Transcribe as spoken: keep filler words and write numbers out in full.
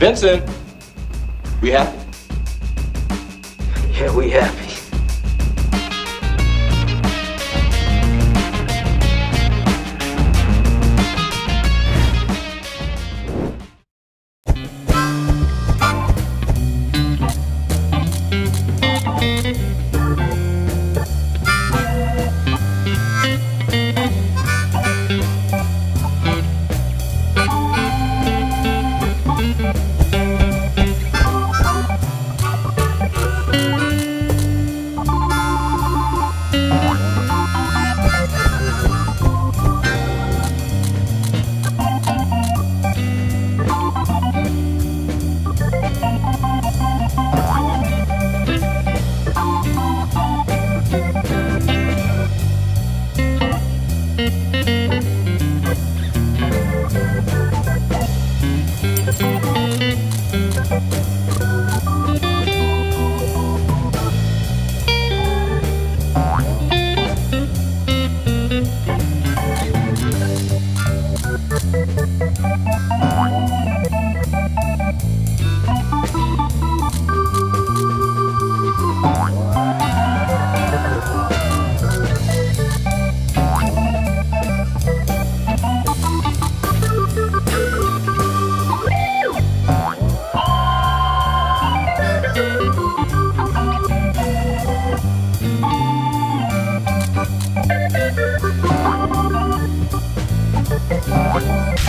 Vincent, we happy? Yeah, we happy. Bye.